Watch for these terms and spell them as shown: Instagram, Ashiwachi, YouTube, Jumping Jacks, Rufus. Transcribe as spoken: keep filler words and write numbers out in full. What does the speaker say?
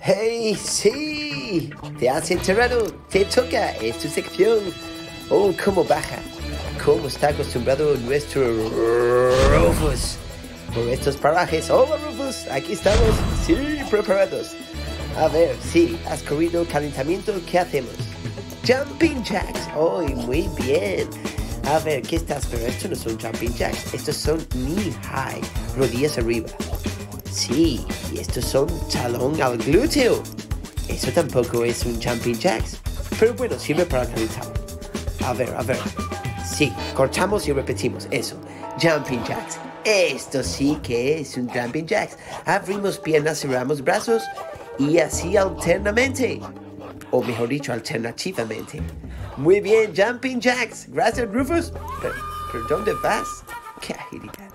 ¡Hey, sí! ¡Te has enterrado! ¡Te toca! ¡Es tu sección! ¡Oh, cómo baja! ¡Cómo está acostumbrado nuestro Rufus! Por estos parajes. ¡Hola, Rufus! ¡Aquí estamos! ¡Sí, preparados! A ver, sí, has corrido calentamiento. ¿Qué hacemos? ¡Jumping Jacks! ¡Oh, muy bien! A ver, ¿qué estás? Pero estos no son Jumping Jacks. Estos son knee high, rodillas arriba. Sí, y estos son talón al glúteo. Eso tampoco es un Jumping Jacks. Pero bueno, sirve para calentar. A ver, a ver. Sí, cortamos y repetimos. Eso, Jumping Jacks. Esto sí que es un Jumping Jacks. Abrimos piernas, cerramos brazos y así alternamente. O mejor dicho, alternativamente. Muy bien, Jumping Jacks. Gracias, Rufus. Pero, ¿pero dónde vas? ¡Qué agilidad!